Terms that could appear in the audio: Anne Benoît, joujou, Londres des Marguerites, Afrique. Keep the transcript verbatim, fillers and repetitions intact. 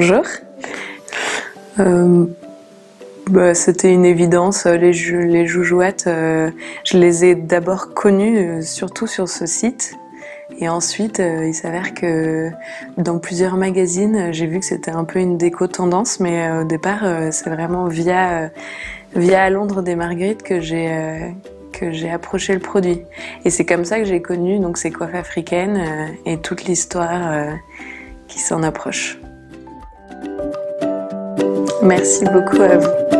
changeur. Euh, bah, c'était une évidence, les, jou les joujouettes, euh, je les ai d'abord connues, euh, surtout sur ce site. Et ensuite, euh, il s'avère que dans plusieurs magazines, j'ai vu que c'était un peu une déco tendance, mais euh, au départ, euh, c'est vraiment via, euh, via Londres des Marguerites que j'ai euh, que j'ai approché le produit. Et c'est comme ça que j'ai connu donc, ces coiffes africaines euh, et toute l'histoire euh, qui s'en approche. Merci beaucoup à vous.